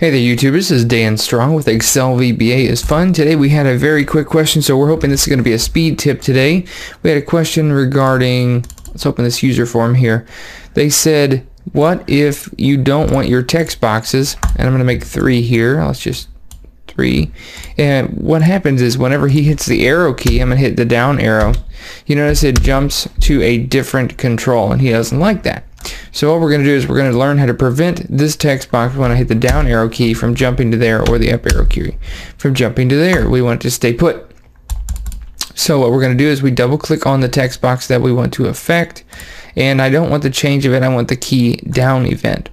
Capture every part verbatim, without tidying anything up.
Hey there YouTubers, this is Dan Strong with Excel V B A is Fun. Today we had a very quick question, so we're hoping this is going to be a speed tip today. We had a question regarding, let's open this user form here. They said, what if you don't want your text boxes, and I'm going to make three here, let's just three, and what happens is whenever he hits the arrow key, I'm going to hit the down arrow, you notice it jumps to a different control, and he doesn't like that. So what we're going to do is we're going to learn how to prevent this text box when I hit the down arrow key from jumping to there, or the up arrow key from jumping to there. We want it to stay put. So what we're going to do is we double click on the text box that we want to affect, and I don't want the change event, I want the key down event.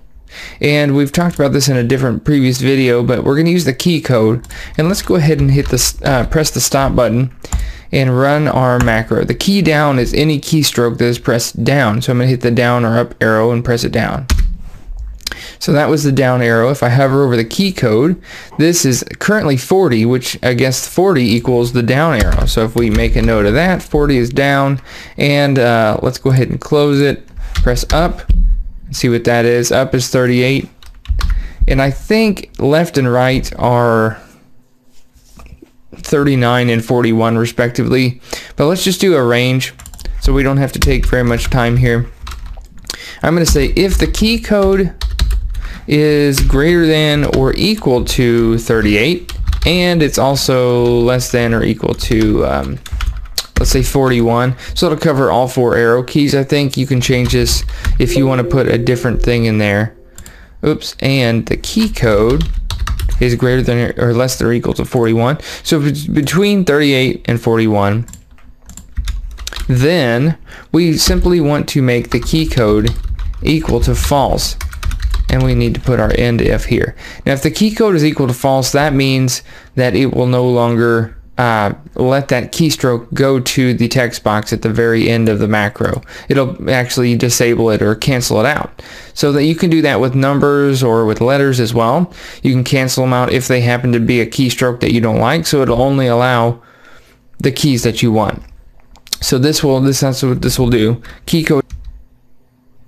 And we've talked about this in a different previous video, but we're going to use the key code, and let's go ahead and hit the uh, press the stop button and run our macro. The key down is any keystroke that is pressed down, so I'm going to hit the down or up arrow and press it down. So that was the down arrow. If I hover over the key code, this is currently forty, which I guess forty equals the down arrow. So if we make a note of that, forty is down, and uh, let's go ahead and close it, press up, see what that is. Up is thirty-eight, and I think left and right are thirty-nine and forty-one respectively, but let's just do a range so we don't have to take very much time here. I'm going to say if the key code is greater than or equal to thirty-eight, and it's also less than or equal to um, let's say forty-one, so it'll cover all four arrow keys. I think you can change this if you want to put a different thing in there. Oops, and the key code is greater than or less than or equal to forty-one, so if it's between thirty-eight and forty-one, then we simply want to make the key code equal to false, and we need to put our end if here. Now if the key code is equal to false, that means that it will no longer Uh, let that keystroke go to the text box at the very end of the macro. It'll actually disable it or cancel it out. So that you can do that with numbers or with letters as well. You can cancel them out if they happen to be a keystroke that you don't like, so it'll only allow the keys that you want. So this will, this, that's what this will do. Key code,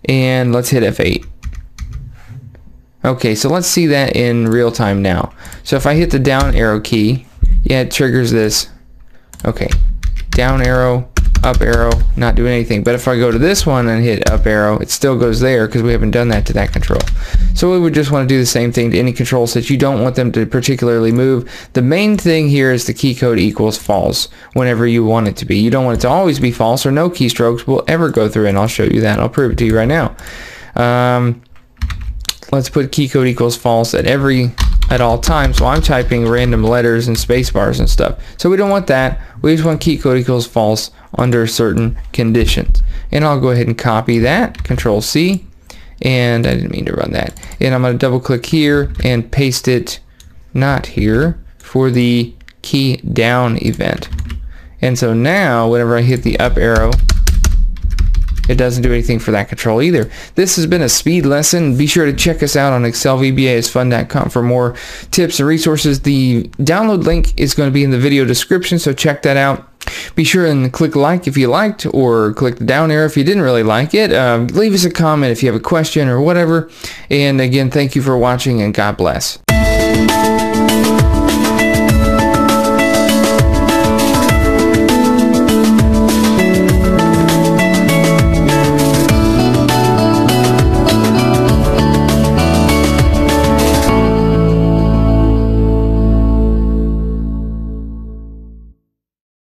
and let's hit F eight. Okay, so let's see that in real time now. So if I hit the down arrow key, yeah, it triggers this. Okay, down arrow, up arrow, not doing anything. But if I go to this one and hit up arrow, it still goes there because we haven't done that to that control. So we would just want to do the same thing to any controls that you don't want them to particularly move. The main thing here is the key code equals false whenever you want it to be. You don't want it to always be false, or no keystrokes will ever go through, and I'll show you that. I'll prove it to you right now. Um, let's put key code equals false at every at all times while I'm typing random letters and space bars and stuff. So we don't want that. We just want key code equals false under certain conditions. And I'll go ahead and copy that, Control C, and I didn't mean to run that. And I'm going to double click here and paste it, not here, for the key down event. And so now whenever I hit the up arrow, it doesn't do anything for that control either. This has been a speed lesson. Be sure to check us out on excel v b a is fun dot com for more tips and resources. The download link is going to be in the video description, so check that out. Be sure and click like if you liked, or click the down arrow if you didn't really like it. Um, leave us a comment if you have a question or whatever. And again, thank you for watching, and God bless.